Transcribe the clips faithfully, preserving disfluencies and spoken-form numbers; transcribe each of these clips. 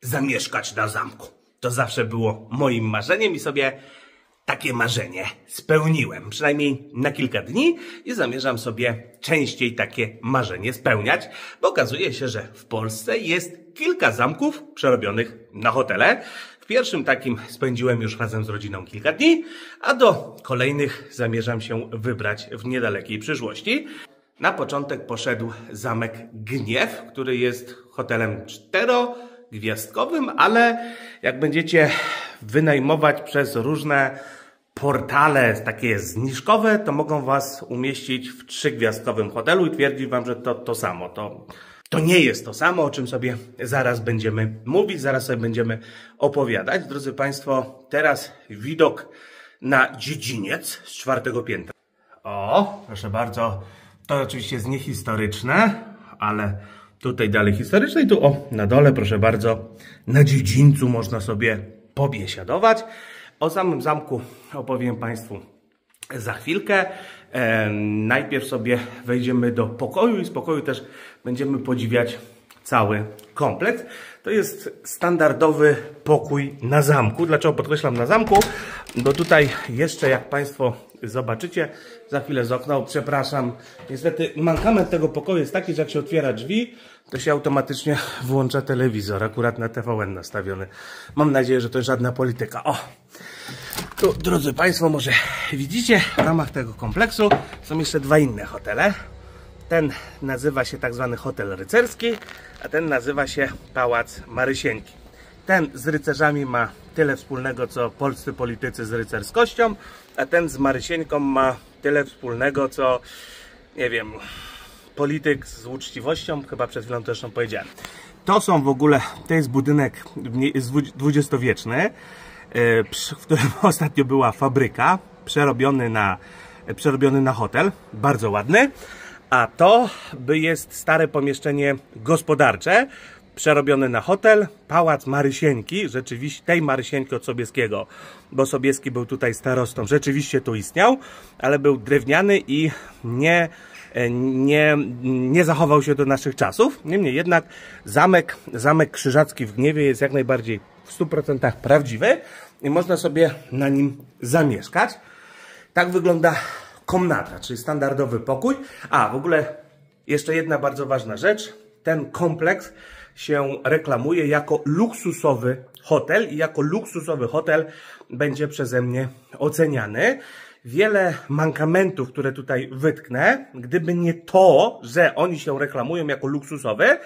zamieszkać na zamku. To zawsze było moim marzeniem i sobie takie marzenie spełniłem. Przynajmniej na kilka dni i zamierzam sobie częściej takie marzenie spełniać, bo okazuje się, że w Polsce jest kilka zamków przerobionych na hotele. W pierwszym takim spędziłem już razem z rodziną kilka dni, a do kolejnych zamierzam się wybrać w niedalekiej przyszłości. Na początek poszedł zamek Gniew, który jest hotelem czterogwiazdkowym, ale jak będziecie wynajmować przez różne portale takie zniżkowe, to mogą was umieścić w trzygwiazdkowym hotelu i twierdzić wam, że to to samo. To, to nie jest to samo, o czym sobie zaraz będziemy mówić, zaraz sobie będziemy opowiadać. Drodzy Państwo, teraz widok na dziedziniec z czwartego piętra. O, proszę bardzo, to oczywiście jest niehistoryczne, ale tutaj dalej historyczne i tu o, na dole, proszę bardzo, na dziedzińcu można sobie pobiesiadować. O samym zamku opowiem Państwu za chwilkę. E, najpierw sobie wejdziemy do pokoju i z pokoju też będziemy podziwiać cały kompleks. To jest standardowy pokój na zamku. Dlaczego podkreślam na zamku? Bo tutaj jeszcze, jak Państwo zobaczycie, za chwilę z okna, przepraszam, niestety mankament tego pokoju jest taki, że jak się otwiera drzwi, to się automatycznie włącza telewizor, akurat na T V N nastawiony. Mam nadzieję, że to żadna polityka. O, tu, drodzy Państwo, może widzicie, w ramach tego kompleksu są jeszcze dwa inne hotele. Ten nazywa się tak zwany Hotel Rycerski, a ten nazywa się Pałac Marysieńki. Ten z rycerzami ma tyle wspólnego, co polscy politycy z rycerskością, a ten z Marysieńką ma tyle wspólnego, co, nie wiem, polityk z uczciwością, chyba przed chwilą to zresztą powiedziałem. To są w ogóle, to jest budynek dwudziestowieczny, w którym ostatnio była fabryka, przerobiony na, przerobiony na hotel, bardzo ładny. A to jest stare pomieszczenie gospodarcze, przerobione na hotel, Pałac Marysieńki, rzeczywiście tej Marysieńki od Sobieskiego, bo Sobieski był tutaj starostą, rzeczywiście tu istniał, ale był drewniany i nie, nie, nie zachował się do naszych czasów. Niemniej jednak zamek, zamek Krzyżacki w Gniewie jest jak najbardziej w stu procentach prawdziwy i można sobie na nim zamieszkać. Tak wygląda komnata, czyli standardowy pokój. A, w ogóle jeszcze jedna bardzo ważna rzecz. Ten kompleks się reklamuje jako luksusowy hotel i jako luksusowy hotel będzie przeze mnie oceniany. Wiele mankamentów, które tutaj wytknę, gdyby nie to, że oni się reklamują jako luksusowy,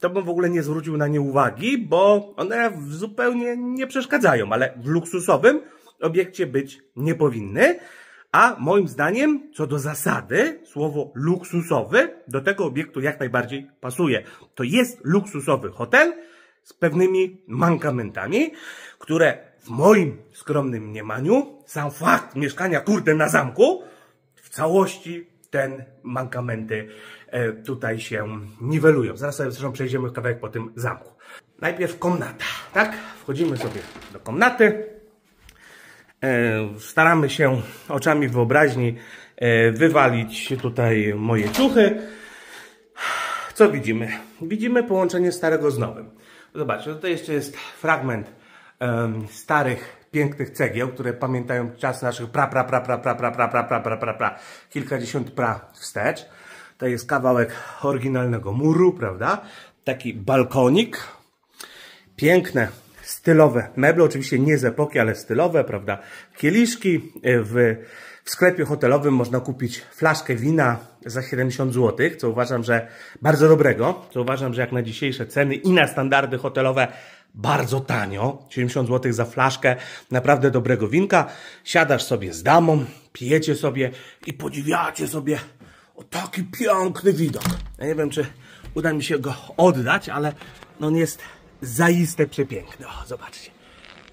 to bym w ogóle nie zwrócił na nie uwagi, bo one zupełnie nie przeszkadzają, ale w luksusowym obiekcie być nie powinny. A moim zdaniem, co do zasady, słowo luksusowy do tego obiektu jak najbardziej pasuje. To jest luksusowy hotel z pewnymi mankamentami, które w moim skromnym mniemaniu, sam fakt mieszkania kurde na zamku, w całości ten mankamenty e, tutaj się niwelują. Zaraz sobie zresztą przejdziemy kawałek po tym zamku. Najpierw komnata, tak? Wchodzimy sobie do komnaty. Staramy się oczami wyobraźni wywalić tutaj moje ciuchy. Co widzimy? Widzimy połączenie starego z nowym. Zobaczcie, tutaj jeszcze jest fragment um, starych, pięknych cegieł, które pamiętają czas naszych pra, pra, pra, pra, pra, pra, pra, pra, pra, pra, pra, pra, kilkadziesiąt pra wstecz. To jest kawałek oryginalnego muru, prawda? Taki balkonik. Piękne, stylowe meble, oczywiście nie z epoki, ale stylowe, prawda? Kieliszki. W, w sklepie hotelowym można kupić flaszkę wina za siedemdziesiąt złotych, co uważam, że bardzo dobrego, co uważam, że jak na dzisiejsze ceny i na standardy hotelowe bardzo tanio. siedemdziesiąt złotych za flaszkę naprawdę dobrego winka. Siadasz sobie z damą, pijecie sobie i podziwiacie sobie o taki piękny widok. Ja nie wiem, czy uda mi się go oddać, ale on jest zaiste przepiękne. O, zobaczcie.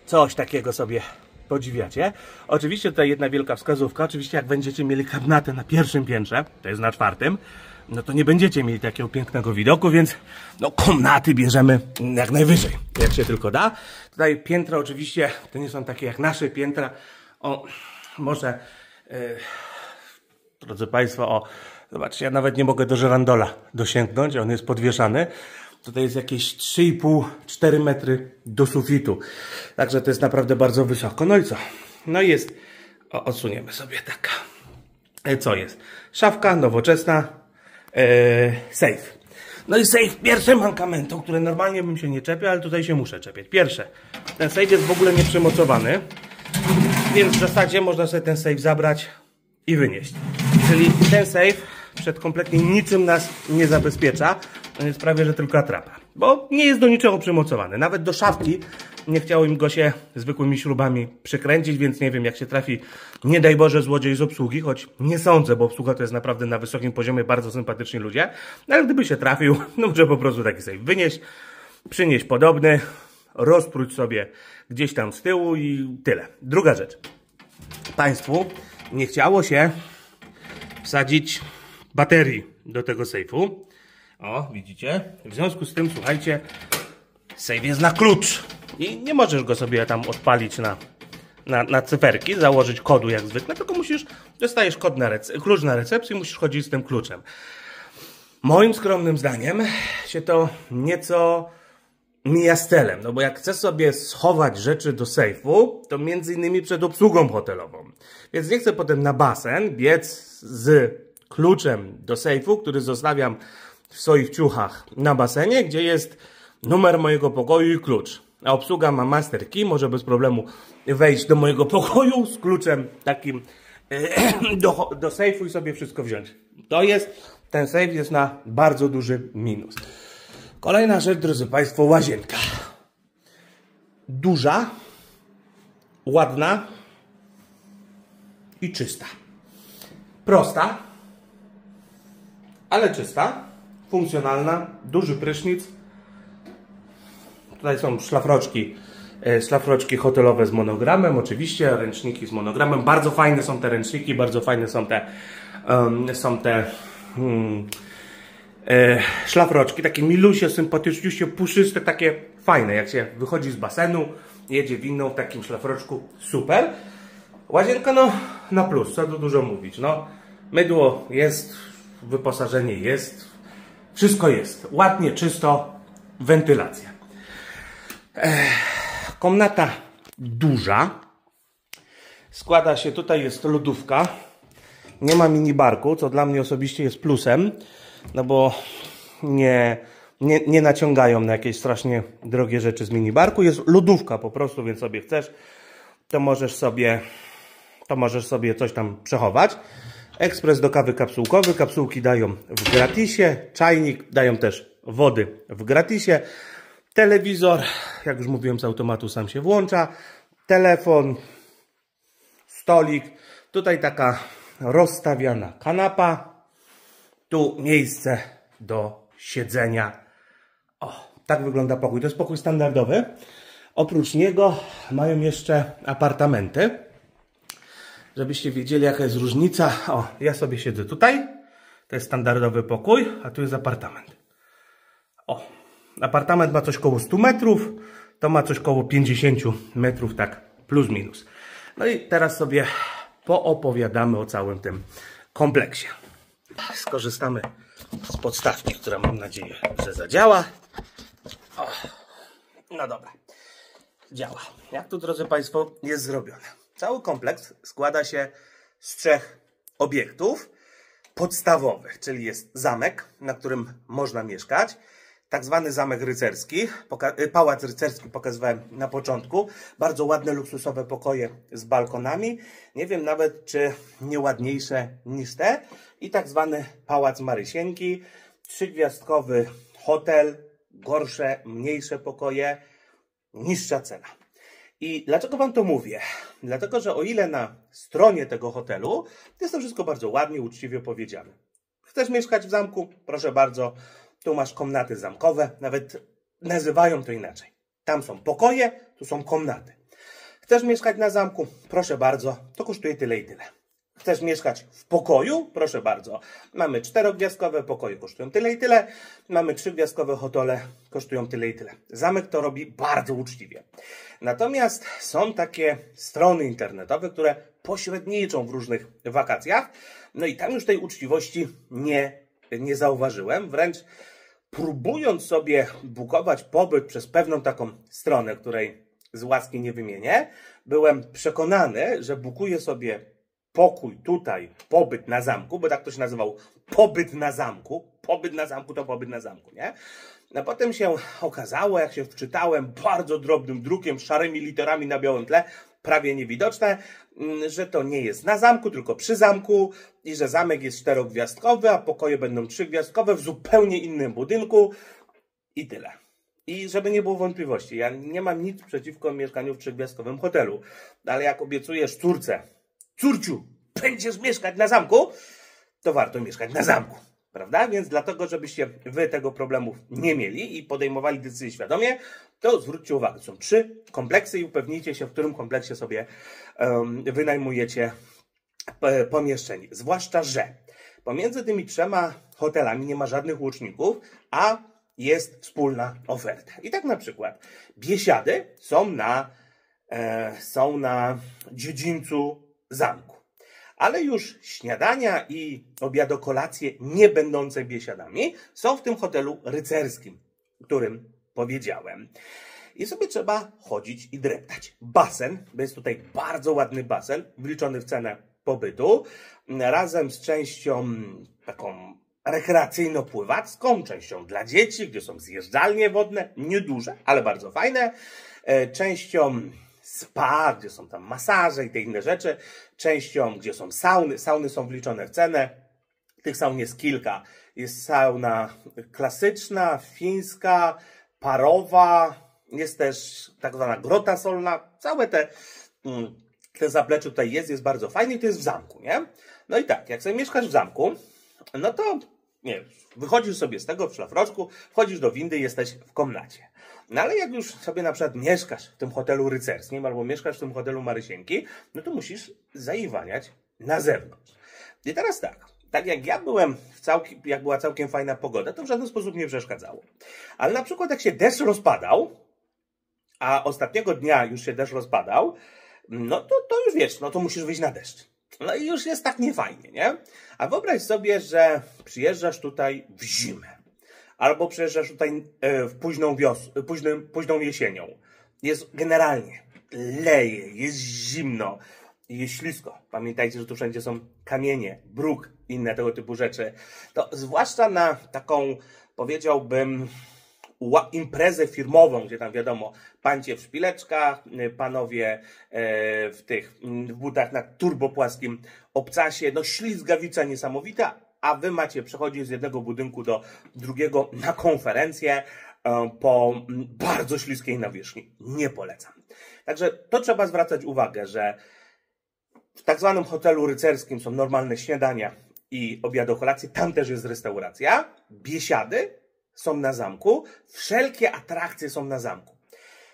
Coś takiego sobie podziwiacie. Oczywiście tutaj jedna wielka wskazówka. Oczywiście jak będziecie mieli komnatę na pierwszym piętrze, to jest na czwartym, no to nie będziecie mieli takiego pięknego widoku, więc no komnaty bierzemy jak najwyżej, jak się tylko da. Tutaj piętra oczywiście to nie są takie jak nasze piętra. O, może yy, drodzy Państwo, o, zobaczcie, ja nawet nie mogę do żerandola dosięgnąć, on jest podwieszany. Tutaj jest jakieś trzy i pół do czterech metry do sufitu. Także to jest naprawdę bardzo wysoko. No i co? No i jest... O, odsuniemy sobie taka. Co jest? Szafka nowoczesna. Eee, safe. No i safe pierwszym mankamentem, które normalnie bym się nie czepiał, ale tutaj się muszę czepiać. Pierwsze. Ten safe jest w ogóle nieprzymocowany. Więc w zasadzie można sobie ten safe zabrać i wynieść. Czyli ten safe... przed kompletnie niczym nas nie zabezpiecza. To jest prawie, że tylko atrapa. Bo nie jest do niczego przymocowany. Nawet do szafki nie chciało im go się zwykłymi śrubami przykręcić, więc nie wiem, jak się trafi, nie daj Boże, złodziej z obsługi, choć nie sądzę, bo obsługa to jest naprawdę na wysokim poziomie, bardzo sympatyczni ludzie. Ale gdyby się trafił, no może po prostu taki sobie wynieść, przynieść podobny, rozpróć sobie gdzieś tam z tyłu i tyle. Druga rzecz. Państwu nie chciało się wsadzić baterii do tego sejfu. O, widzicie? W związku z tym, słuchajcie, sejf jest na klucz. I nie możesz go sobie tam odpalić na, na, na cyferki, założyć kodu jak zwykle, tylko musisz, dostajesz kod na klucz na recepcji i musisz chodzić z tym kluczem. Moim skromnym zdaniem się to nieco mija z celem, no bo jak chcesz sobie schować rzeczy do sejfu, to między innymi przed obsługą hotelową. Więc nie chcę potem na basen biec z kluczem do sejfu, który zostawiam w swoich ciuchach na basenie, gdzie jest numer mojego pokoju i klucz. A obsługa ma master key, może bez problemu wejść do mojego pokoju z kluczem takim e, do, do sejfu i sobie wszystko wziąć. To jest, ten sejf jest na bardzo duży minus. Kolejna rzecz, drodzy Państwo, łazienka. Duża, ładna i czysta. Prosta, ale czysta, funkcjonalna, duży prysznic. Tutaj są szlafroczki, szlafroczki hotelowe z monogramem, oczywiście, ręczniki z monogramem. Bardzo fajne są te ręczniki, bardzo fajne są te, um, są te hmm, e, szlafroczki, takie milusie, sympatyczniusie, puszyste, takie fajne. Jak się wychodzi z basenu, jedzie winną w takim szlafroczku, super. Łazienka, no, na plus, co tu dużo mówić, no, mydło jest... wyposażenie jest, wszystko jest, ładnie, czysto, wentylacja. Ech, komnata duża, składa się, tutaj jest lodówka, nie ma minibarku, co dla mnie osobiście jest plusem, no bo nie, nie, nie naciągają na jakieś strasznie drogie rzeczy z minibarku, jest lodówka po prostu, więc sobie chcesz, to możesz sobie, to możesz sobie coś tam przechować. Ekspres do kawy kapsułkowy, kapsułki dają w gratisie, czajnik, dają też wody w gratisie, telewizor, jak już mówiłem, z automatu sam się włącza, telefon, stolik, tutaj taka rozstawiana kanapa, tu miejsce do siedzenia. O, tak wygląda pokój, to jest pokój standardowy, oprócz niego mają jeszcze apartamenty. Żebyście wiedzieli, jaka jest różnica. O, ja sobie siedzę tutaj. To jest standardowy pokój, a tu jest apartament. O, apartament ma coś koło stu metrów. To ma coś koło pięćdziesięciu metrów, tak plus minus. No i teraz sobie poopowiadamy o całym tym kompleksie. Skorzystamy z podstawki, która mam nadzieję, że zadziała. O, no dobra. Działa. Jak tu, drodzy Państwo, jest zrobione? Cały kompleks składa się z trzech obiektów podstawowych, czyli jest zamek, na którym można mieszkać, tak zwany zamek rycerski, pałac rycerski pokazywałem na początku, bardzo ładne, luksusowe pokoje z balkonami, nie wiem nawet, czy nieładniejsze niż te, i tak zwany pałac Marysieńki, trzygwiazdkowy hotel, gorsze, mniejsze pokoje, niższa cena. I dlaczego Wam to mówię? Dlatego, że o ile na stronie tego hotelu jest to wszystko bardzo ładnie, uczciwie powiedziane. Chcesz mieszkać w zamku? Proszę bardzo, tu masz komnaty zamkowe, nawet nazywają to inaczej. Tam są pokoje, tu są komnaty. Chcesz mieszkać na zamku? Proszę bardzo, to kosztuje tyle i tyle. Chcesz mieszkać w pokoju? Proszę bardzo. Mamy czterogwiazdkowe pokoje, kosztują tyle i tyle. Mamy trzygwiazdkowe hotele, kosztują tyle i tyle. Zamek to robi bardzo uczciwie. Natomiast są takie strony internetowe, które pośredniczą w różnych wakacjach. No i tam już tej uczciwości nie, nie zauważyłem. Wręcz próbując sobie bukować pobyt przez pewną taką stronę, której z łaski nie wymienię, byłem przekonany, że bukuję sobie pokój tutaj, pobyt na zamku, bo tak to się nazywał, pobyt na zamku, pobyt na zamku to pobyt na zamku, nie? A potem się okazało, jak się wczytałem bardzo drobnym drukiem, szarymi literami na białym tle, prawie niewidoczne, że to nie jest na zamku, tylko przy zamku i że zamek jest czterogwiazdkowy, a pokoje będą trzygwiazdkowe w zupełnie innym budynku i tyle. I żeby nie było wątpliwości, ja nie mam nic przeciwko mieszkaniu w trzygwiazdkowym hotelu, ale jak obiecujesz córce, córciu, będziesz mieszkać na zamku, to warto mieszkać na zamku, prawda? Więc dlatego, żebyście wy tego problemu nie mieli i podejmowali decyzję świadomie, to zwróćcie uwagę, są trzy kompleksy i upewnijcie się, w którym kompleksie sobie um, wynajmujecie pomieszczenie. Zwłaszcza, że pomiędzy tymi trzema hotelami nie ma żadnych łuczników, a jest wspólna oferta. I tak na przykład biesiady są na, e, są na dziedzińcu zamku. Ale już śniadania i obiadokolacje nie będące biesiadami są w tym hotelu rycerskim, o którym powiedziałem. I sobie trzeba chodzić i dreptać. Basen, bo jest tutaj bardzo ładny basen, wliczony w cenę pobytu, razem z częścią taką rekreacyjno-pływacką, częścią dla dzieci, gdzie są zjeżdżalnie wodne, nieduże, ale bardzo fajne, częścią spa, gdzie są tam masaże i te inne rzeczy, częścią, gdzie są sauny, sauny są wliczone w cenę, tych saun jest kilka, jest sauna klasyczna, fińska, parowa, jest też tak zwana grota solna, całe te, te zaplecze tutaj jest, jest bardzo fajne i to jest w zamku, nie? No i tak, jak sobie mieszkasz w zamku, no to nie, wychodzisz sobie z tego w szlafroczku, wchodzisz do windy i jesteś w komnacie. No ale jak już sobie na przykład mieszkasz w tym hotelu rycerskim albo mieszkasz w tym hotelu Marysieńki, no to musisz zaiwaniać na zewnątrz. I teraz tak, tak jak ja byłem, w całki, jak była całkiem fajna pogoda, to w żaden sposób nie przeszkadzało. Ale na przykład jak się deszcz rozpadał, a ostatniego dnia już się deszcz rozpadał, no to, to już wiesz, no to musisz wyjść na deszcz. No i już jest tak niefajnie, nie? A wyobraź sobie, że przyjeżdżasz tutaj w zimę. Albo przyjeżdżasz tutaj w późną wiosną, późnym, późną jesienią. Jest generalnie, leje, jest zimno, jest ślisko. Pamiętajcie, że tu wszędzie są kamienie, bruk, inne tego typu rzeczy. To zwłaszcza na taką, powiedziałbym, imprezę firmową, gdzie tam wiadomo, pancie w szpileczkach, panowie w tych w butach na turbopłaskim obcasie, no ślizgawica niesamowita, a wy macie przechodzić z jednego budynku do drugiego na konferencję po bardzo śliskiej nawierzchni. Nie polecam. Także to trzeba zwracać uwagę, że w tak zwanym hotelu rycerskim są normalne śniadania i obiadokolacje, tam też jest restauracja, biesiady są na zamku, wszelkie atrakcje są na zamku.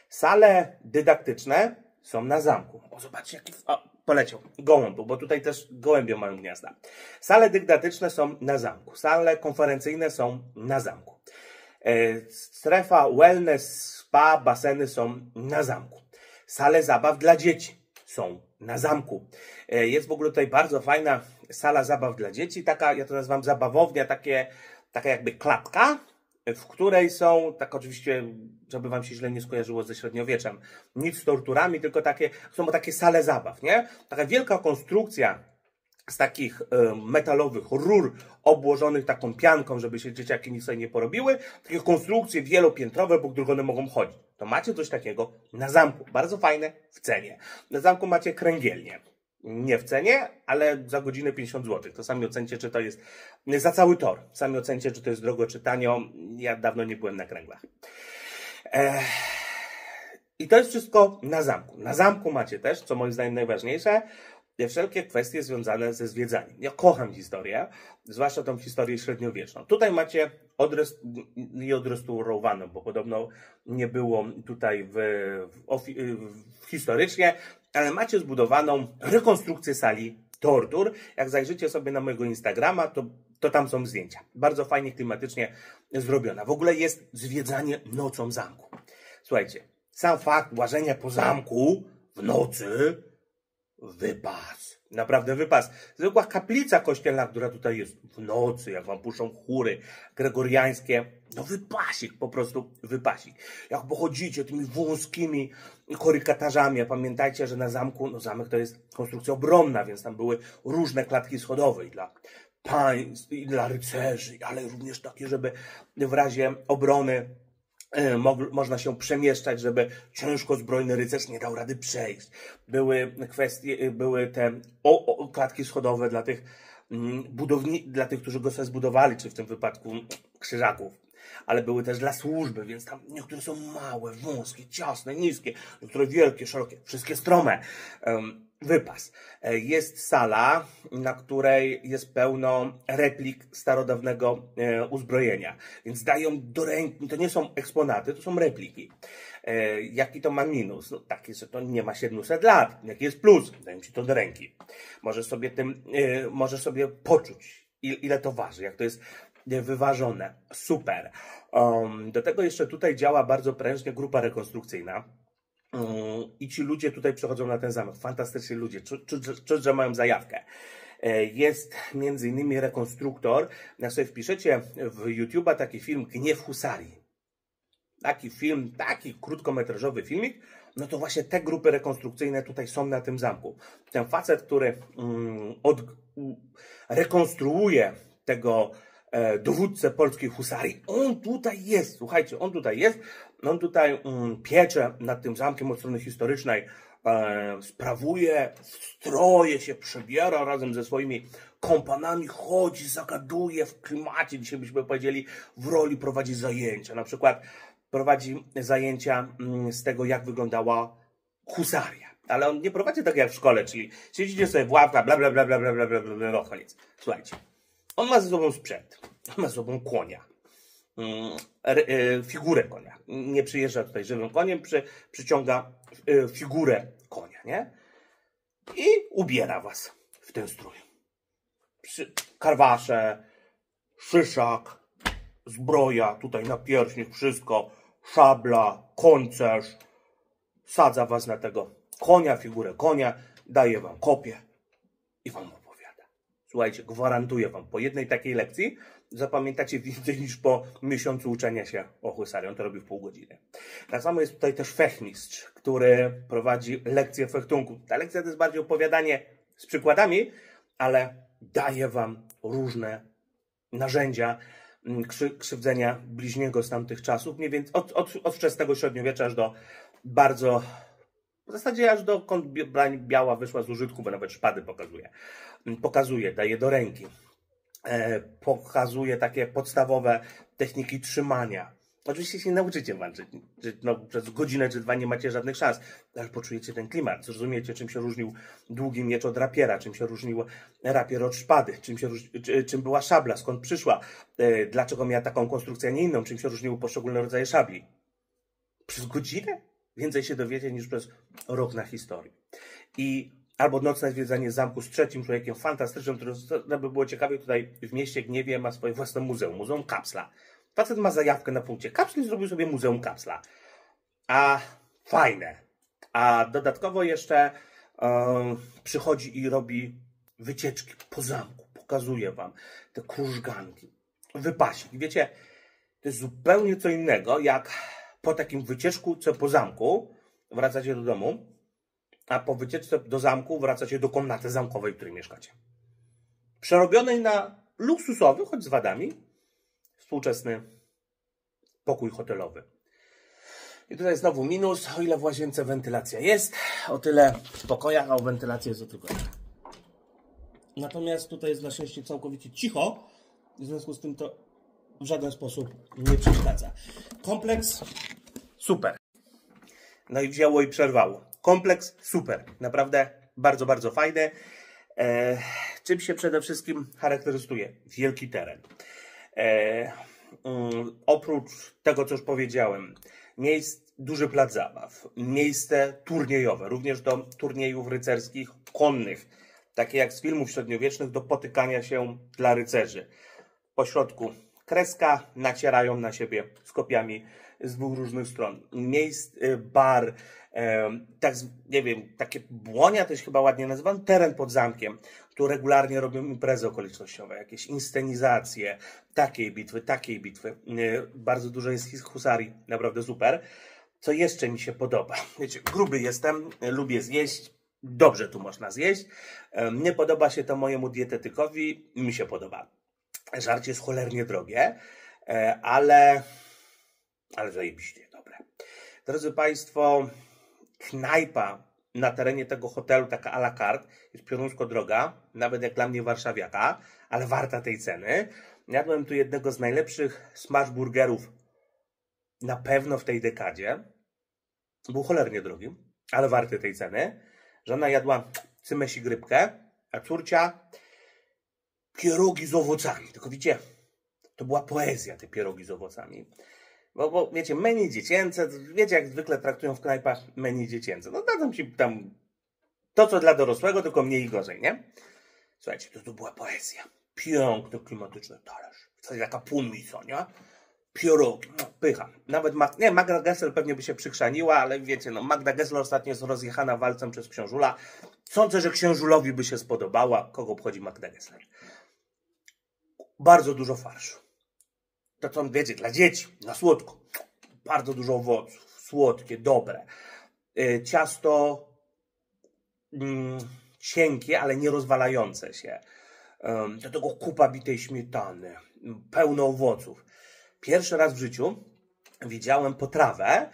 Sale dydaktyczne są na zamku. O, zobaczcie, jaki... O, poleciał gołąb, bo tutaj też gołębie mają gniazda. Sale dydaktyczne są na zamku. Sale konferencyjne są na zamku. Strefa wellness, spa, baseny są na zamku. Sale zabaw dla dzieci są na zamku. Jest w ogóle tutaj bardzo fajna sala zabaw dla dzieci, taka, ja to nazywam zabawownia, takie, taka jakby klatka, w której są, tak oczywiście, żeby wam się źle nie skojarzyło ze średniowieczem, nic z torturami, tylko takie, są takie sale zabaw, nie? Taka wielka konstrukcja z takich y, metalowych rur obłożonych taką pianką, żeby się dzieciaki nic sobie nie porobiły, takie konstrukcje wielopiętrowe, po których one mogą chodzić. To macie coś takiego na zamku, bardzo fajne w cenie. Na zamku macie kręgielnię. Nie w cenie, ale za godzinę pięćdziesiąt złotych. To sami ocencie, czy to jest za cały tor. Sami ocencie, czy to jest drogo, czy tanio. Ja dawno nie byłem na kręglach. Eee... I to jest wszystko na zamku. Na zamku macie też, co moim zdaniem najważniejsze, wszelkie kwestie związane ze zwiedzaniem. Ja kocham historię, zwłaszcza tą historię średniowieczną. Tutaj macie odres... nie odrestaurowaną, bo podobno nie było tutaj w... W... W... historycznie, ale macie zbudowaną rekonstrukcję sali tortur. Jak zajrzycie sobie na mojego Instagrama, to, to tam są zdjęcia. Bardzo fajnie, klimatycznie zrobiona. W ogóle jest zwiedzanie nocą zamku. Słuchajcie, sam fakt łażenia po zamku w nocy wypas. Naprawdę wypas. Zwykła kaplica kościelna, która tutaj jest w nocy, jak wam puszczą chóry gregoriańskie. No wypasik, po prostu wypasik. Jak pochodzicie tymi wąskimi korykatarzami, a pamiętajcie, że na zamku, no zamek to jest konstrukcja obronna, więc tam były różne klatki schodowe i dla państw, i dla rycerzy, ale również takie, żeby w razie obrony można się przemieszczać, żeby ciężko zbrojny rycerz nie dał rady przejść. Były kwestie, były te o, o, klatki schodowe dla tych budowni, dla tych, którzy go sobie zbudowali, czy w tym wypadku krzyżaków. Ale były też dla służby, więc tam niektóre są małe, wąskie, ciasne, niskie, niektóre wielkie, szerokie, wszystkie strome. Wypas. Jest sala, na której jest pełno replik starodawnego uzbrojenia, więc dają do ręki, to nie są eksponaty, to są repliki. Jaki to ma minus? No taki, że to nie ma siedmiuset lat. Jaki jest plus? Dają ci to do ręki. Możesz sobie tym, możesz sobie poczuć, ile to waży, jak to jest wyważone. Super. Do tego jeszcze tutaj działa bardzo prężnie grupa rekonstrukcyjna. I ci ludzie tutaj przychodzą na ten zamek. Fantastyczni ludzie. Czuć, że mają zajawkę. Jest między innymi rekonstruktor. Jak sobie wpiszecie w YouTube'a taki film Gniew Husarii. Taki film, taki krótkometrażowy filmik. No to właśnie te grupy rekonstrukcyjne tutaj są na tym zamku. Ten facet, który mm, od, rekonstruuje tego e, dowódcę polskiej husarii. On tutaj jest. Słuchajcie, on tutaj jest. On tutaj um, piecze nad tym zamkiem od strony historycznej, e, sprawuje, stroje się przebiera razem ze swoimi kompanami, chodzi, zagaduje w klimacie, dzisiaj byśmy powiedzieli, w roli prowadzi zajęcia. Na przykład prowadzi zajęcia m, z tego, jak wyglądała husaria. Ale on nie prowadzi tak jak w szkole, czyli siedzicie sobie w ławkach, bla, bla, bla, bla, bla, bla, bla, bla, bla, no koniec. Słuchajcie, on ma ze sobą sprzęt, on ma ze sobą konia. Figurę konia. Nie przyjeżdża tutaj żywym koniem, przy, przyciąga figurę konia, nie? I ubiera was w ten strój. Karwasze, szyszak, zbroja, tutaj na pierśnik, wszystko, szabla, końcerz. Sadza was na tego konia, figurę konia, daje wam kopię i wam opowiada. Słuchajcie, gwarantuję wam, po jednej takiej lekcji zapamiętacie więcej niż po miesiącu uczenia się o husarii. On to robi w pół godziny. Tak samo jest tutaj też fechmistrz, który prowadzi lekcję fechtunku. Ta lekcja to jest bardziej opowiadanie z przykładami, ale daje wam różne narzędzia krzywdzenia bliźniego z tamtych czasów. Mniej więcej od, od, od wczesnego średniowiecza aż do bardzo... W zasadzie aż dokąd biała wyszła z użytku, bo nawet szpady pokazuje. Pokazuje, daje do ręki. Pokazuje takie podstawowe techniki trzymania. Oczywiście się nie nauczycie walczyć, no, przez godzinę czy dwa nie macie żadnych szans, ale poczujecie ten klimat, zrozumiecie, czym się różnił długi miecz od rapiera, czym się różnił rapier od szpady, czym, się róż... czym była szabla, skąd przyszła, dlaczego miała taką konstrukcję, a nie inną, czym się różniły poszczególne rodzaje szabli. Przez godzinę więcej się dowiecie niż przez rok na historii. I albo nocne zwiedzanie zamku z trzecim człowiekiem fantastycznym, który by było ciekawie, tutaj w mieście Gniewie ma swoje własne muzeum, muzeum kapsla. Facet ma zajawkę na punkcie kapsli, zrobił sobie muzeum kapsla. A fajne. A dodatkowo jeszcze yy, przychodzi i robi wycieczki po zamku. Pokazuje wam te krużganki, wypasiki. Wiecie, to jest zupełnie co innego, jak po takim wycieczku, co po zamku, wracacie do domu, a po wycieczce do zamku wracacie do komnaty zamkowej, w której mieszkacie. Przerobionej na luksusowy, choć z wadami, współczesny pokój hotelowy. I tutaj znowu minus, o ile w łazience wentylacja jest, o tyle w pokojach, a o wentylacji jest o tylko jedna. Natomiast tutaj jest na szczęście całkowicie cicho, w związku z tym to w żaden sposób nie przeszkadza. Kompleks super. No i wzięło i przerwało. Kompleks super, naprawdę bardzo, bardzo fajny. E, czym się przede wszystkim charakteryzuje? Wielki teren. E, um, oprócz tego, co już powiedziałem, miejsc, duży plac zabaw, miejsce turniejowe, również do turniejów rycerskich konnych, takie jak z filmów średniowiecznych, do potykania się dla rycerzy. Po środku kreska, nacierają na siebie skopiami z dwóch różnych stron. Miejsc, bar, tak, nie wiem, takie błonia też chyba ładnie nazywam, teren pod zamkiem. Tu regularnie robią imprezy okolicznościowe, jakieś inscenizacje takiej bitwy, takiej bitwy. Bardzo dużo jest husarii, naprawdę super. Co jeszcze mi się podoba? Wiecie, gruby jestem, lubię zjeść, dobrze tu można zjeść. Nie podoba się to mojemu dietetykowi, mi się podoba. Żarcie jest cholernie drogie, ale, ale zajebiście dobre. Drodzy Państwo, knajpa na terenie tego hotelu, taka à la carte, jest pioruńsko droga, nawet jak dla mnie warszawiaka, ale warta tej ceny. Jadłem tu jednego z najlepszych smashburgerów na pewno w tej dekadzie. Był cholernie drogi, ale warty tej ceny. Żona jadła cymeś i grypkę, a córcia pierogi z owocami. Tylko widzicie, to była poezja, te pierogi z owocami. Bo, bo wiecie, menu dziecięce, wiecie jak zwykle traktują w knajpach menu dziecięce. No dadzą ci tam to, co dla dorosłego, tylko mniej i gorzej, nie? Słuchajcie, to, to była poezja. Piękny, klimatyczny talerz. Coś taka półmisonia. Pierogi, no, pycha. Nawet Mag nie, Magda Gessler pewnie by się przykrzaniła, ale wiecie, no, Magda Gessler ostatnio jest rozjechana walcem przez Księżula. Sądzę, że Księżulowi by się spodobała. Kogo obchodzi Magda Gessler? Bardzo dużo farszu. To co, wiecie, dla dzieci, na słodko. Bardzo dużo owoców, słodkie, dobre. Yy, ciasto yy, cienkie, ale nie rozwalające się. Yy, do tego kupa bitej śmietany. Yy, pełno owoców. Pierwszy raz w życiu widziałem potrawę,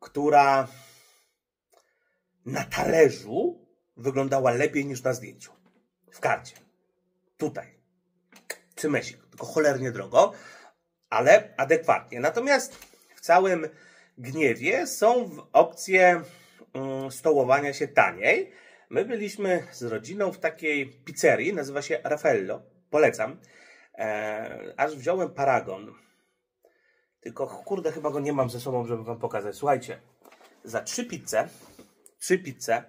która na talerzu wyglądała lepiej niż na zdjęciu. W karcie. Tutaj. Cymesik. Tylko cholernie drogo, ale adekwatnie. Natomiast w całym Gniewie są opcje stołowania się taniej. My byliśmy z rodziną w takiej pizzerii, nazywa się Raffaello. Polecam. Eee, aż wziąłem paragon. Tylko, kurde, chyba go nie mam ze sobą, żeby wam pokazać. Słuchajcie, za trzy pizze, trzy pizze,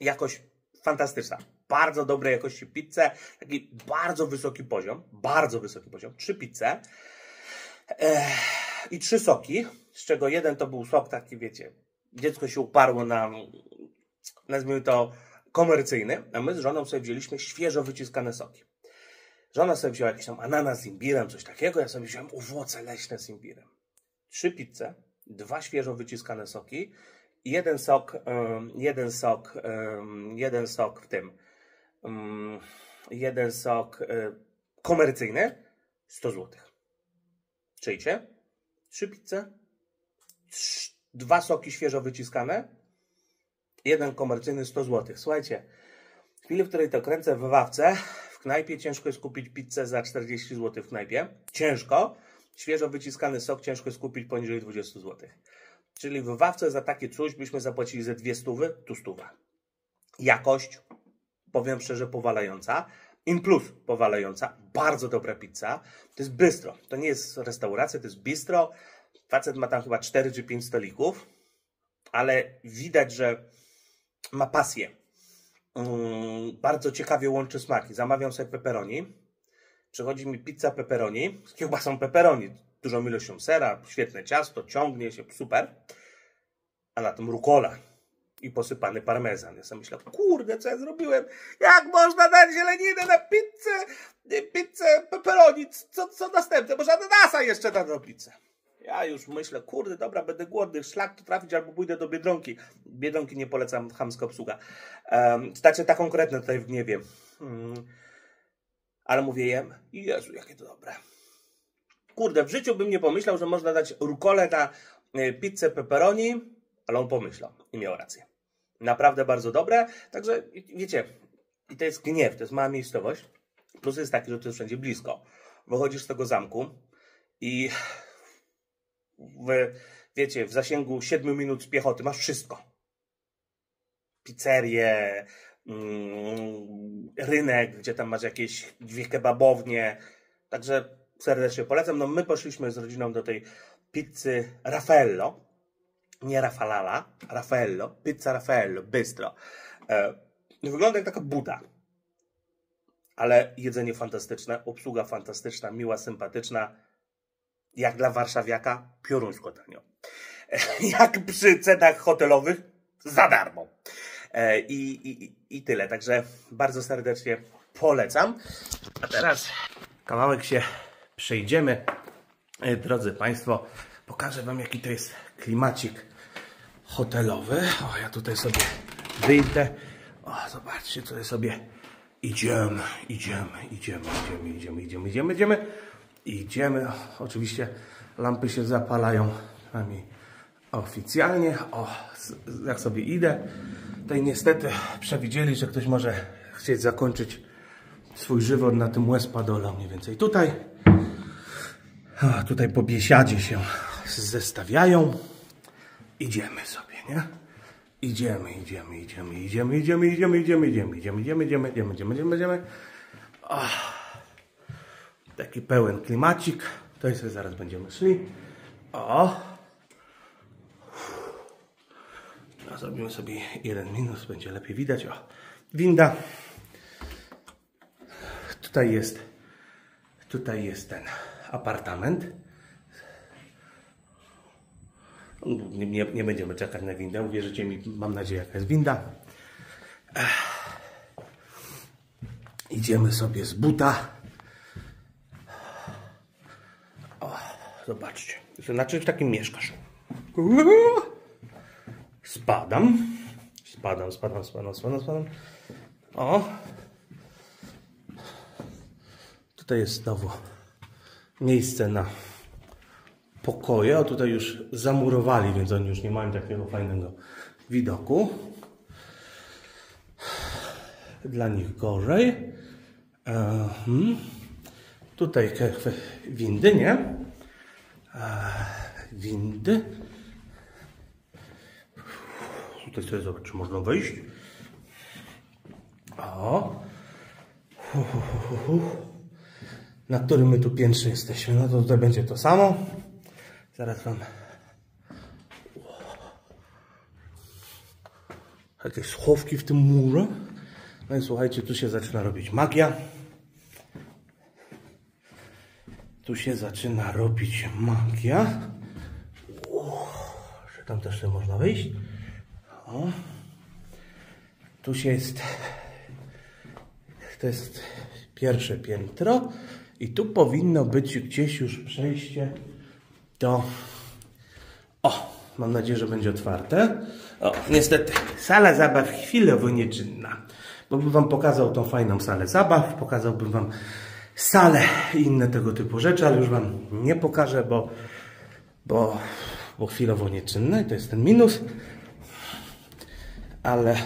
jakoś fantastyczna. Bardzo dobrej jakości pizzę, taki bardzo wysoki poziom, bardzo wysoki poziom. Trzy pizze eee, i trzy soki, z czego jeden to był sok taki, wiecie, dziecko się uparło na, nazwijmy to, komercyjny, a my z żoną sobie wzięliśmy świeżo wyciskane soki. Żona sobie wzięła jakiś tam ananas z imbirem, coś takiego. Ja sobie wziąłem owoce leśne z imbirem. Trzy pizze, dwa świeżo wyciskane soki, jeden sok, jeden sok, jeden sok w tym, jeden sok komercyjny, sto złotych. Czyjcie? Trzy pizze, trz, dwa soki świeżo wyciskane, jeden komercyjny, sto złotych. Słuchajcie, w chwili, w której to kręcę w wawce, w knajpie ciężko jest kupić pizzę za czterdzieści złotych w knajpie. Ciężko. Świeżo wyciskany sok ciężko jest kupić poniżej dwudziestu złotych. Czyli w wawce za takie coś byśmy zapłacili ze dwie stówy, tu stówa. Jakość, powiem szczerze, powalająca. In plus powalająca. Bardzo dobra pizza. To jest bistro. To nie jest restauracja, to jest bistro. Facet ma tam chyba cztery czy pięć stolików, ale widać, że ma pasję. Mm, bardzo ciekawie łączy smaki. Zamawiam sobie pepperoni. Przychodzi mi pizza pepperoni z kiełbasą pepperoni, dużą ilością sera, świetne ciasto, ciągnie się, super. A na tym rukola i posypany parmezan. Ja sobie myślę, kurde, co ja zrobiłem? Jak można dać zieleninę na pizzę, pizzę pepperoni? Co, co następne? Może ananasa jeszcze dam na pizzę. Ja już myślę, kurde, dobra, będę głodny, szlak tu trafić, albo pójdę do Biedronki. Biedronki nie polecam, chamska obsługa. Um, znaczy ta konkretna tutaj w Gniewie. Hmm. Ale mówię jem, Jezu, jakie to dobre. Kurde, w życiu bym nie pomyślał, że można dać rukolę na pizzę pepperoni, ale on pomyślał i miał rację. Naprawdę bardzo dobre, także wiecie, i to jest Gniew, to jest mała miejscowość. Plus jest taki, że to jest wszędzie blisko. Wychodzisz z tego zamku i... W, wiecie, w zasięgu siedmiu minut z piechoty masz wszystko. Pizzerię, mm, rynek, gdzie tam masz jakieś dwie kebabownie. Także serdecznie polecam. No my poszliśmy z rodziną do tej pizzy Raffaello. Nie Rafalala, Raffaello. Pizza Raffaello, bistro. E, wygląda jak taka buda. Ale jedzenie fantastyczne, obsługa fantastyczna, miła, sympatyczna. jak dla warszawiaka pioruńsko tanio. Jak przy cenach hotelowych za darmo. I, i, i tyle. Także bardzo serdecznie polecam. A teraz kawałek się przejdziemy. Drodzy Państwo, pokażę Wam, jaki to jest klimacik hotelowy. O, ja tutaj sobie wyjdę. O, zobaczcie, tutaj sobie idziemy, idziemy, idziemy, idziemy, idziemy, idziemy, idziemy, idziemy. Idziemy. Oczywiście lampy się zapalają przynajmniej oficjalnie. O, jak sobie idę. Tutaj niestety przewidzieli, że ktoś może chcieć zakończyć swój żywot na tym łespadolu mniej więcej tutaj. O, tutaj po biesiadzie się zestawiają. Idziemy sobie, nie? Idziemy, idziemy, idziemy, idziemy, idziemy, idziemy, idziemy, idziemy, idziemy, idziemy, idziemy, idziemy, idziemy, idziemy, idziemy. Taki pełen klimacik. To jest, zaraz będziemy szli. O! Zrobimy sobie jeden minus, będzie lepiej widać. O, winda. Tutaj jest, tutaj jest ten apartament. Nie, nie, nie będziemy czekać na windę. Uwierzycie mi, mam nadzieję, jaka jest winda. Ech. Idziemy sobie z buta. O, zobaczcie. Znaczy, w takim mieszkasz. Spadam. Spadam, spadam, spadam, spadam, spadam. O. Tutaj jest znowu miejsce na pokoje. O, tutaj już zamurowali, więc oni już nie mają takiego fajnego widoku. Dla nich gorzej. Ehm. Tutaj windy, nie? Ehm. Windy. Tutaj sobie zobaczyć, czy można wejść. O. Uf, uf, uf, uf. Na którym my tu piętrze jesteśmy? No to tutaj będzie to samo. Zaraz wam jakieś schowki w tym murze. No i słuchajcie, tu się zaczyna robić magia. Tu się zaczyna robić magia. Uff, tam też nie można wyjść. O. Tu się jest... To jest pierwsze piętro. I tu powinno być gdzieś już przejście do... O! Mam nadzieję, że będzie otwarte. O, niestety, sala zabaw chwilowo nieczynna. Bo bym Wam pokazał tą fajną salę zabaw, pokazałbym Wam salę i inne tego typu rzeczy, ale już Wam nie pokażę, bo, bo, bo chwilowo nieczynna i to jest ten minus. Ale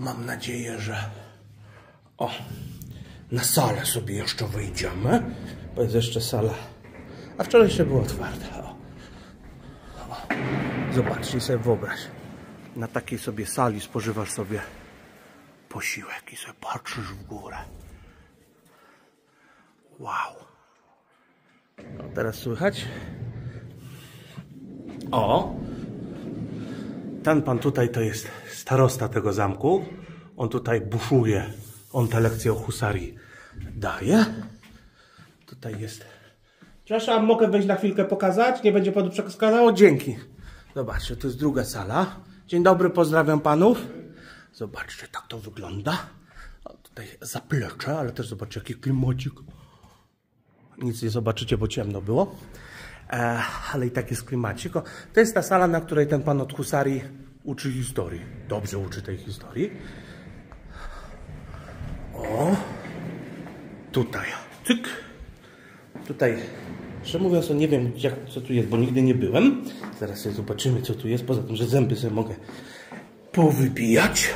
mam nadzieję, że... O! Na salę sobie jeszcze wyjdziemy, bo jest jeszcze sala. A wczoraj jeszcze było otwarte. O. O. Zobaczcie sobie, wyobraź. Na takiej sobie sali spożywasz sobie posiłek i sobie patrzysz w górę. Wow. No, teraz słychać? O! Ten pan tutaj to jest starosta tego zamku. On tutaj buszuje. On te lekcje o husarii daje. Tutaj jest... Przepraszam, mogę wejść na chwilkę pokazać? Nie będzie panu przekazało? Dzięki. Zobaczcie, to jest druga sala. Dzień dobry, pozdrawiam panów. Zobaczcie, tak to wygląda. O, tutaj zaplecze, ale też zobaczcie, jaki klimacik. Nic nie zobaczycie, bo ciemno było. E, ale i tak jest klimacik. O, to jest ta sala, na której ten pan od husarii uczy historii. Dobrze uczy tej historii. O, tutaj, cyk. Tutaj, szczerze mówiąc, nie wiem, jak, co tu jest, bo nigdy nie byłem. Zaraz sobie zobaczymy, co tu jest, poza tym, że zęby sobie mogę powybijać.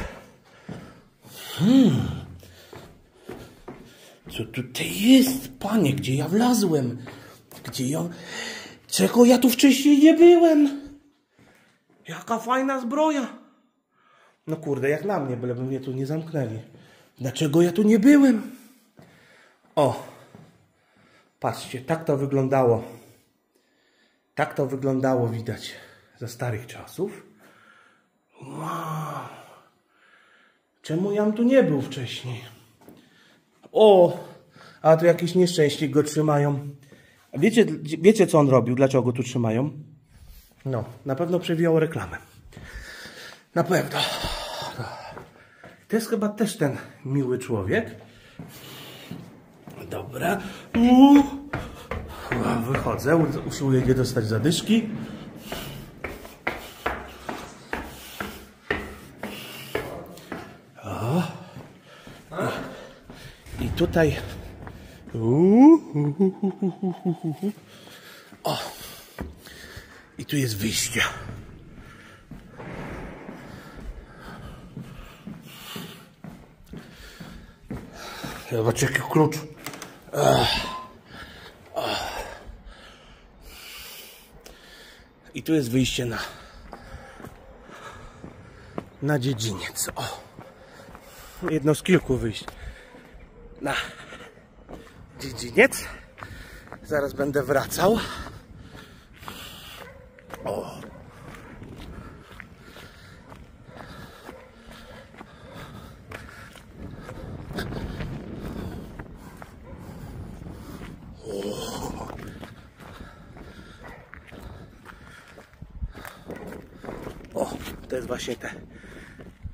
Hmm. Co tutaj jest, panie, gdzie ja wlazłem? Gdzie ja... Czego ja tu wcześniej nie byłem? Jaka fajna zbroja. No kurde, jak na mnie, byleby mnie tu nie zamknęli. Dlaczego ja tu nie byłem? O! Patrzcie, tak to wyglądało. Tak to wyglądało, widać, za starych czasów. Wow! Czemu jam tu nie był wcześniej? O! A tu jakieś nieszczęśli go trzymają. A wiecie, wiecie, co on robił? Dlaczego go tu trzymają? No, na pewno przewijał reklamę. Na pewno. To jest chyba też ten miły człowiek. Dobra. Uuu. Wychodzę, usiłuję nie dostać zadyszki. O. I tutaj... O. I tu jest wyjście. Zobaczcie, jaki klucz. I tu jest wyjście na na dziedziniec. O. Jedno z kilku wyjść na dziedziniec. Zaraz będę wracał. O. To jest właśnie te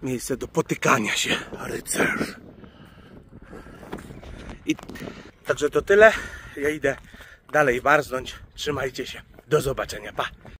miejsce do potykania się rycerzy. I także to tyle. Ja idę dalej warznąć. Trzymajcie się. Do zobaczenia. Pa!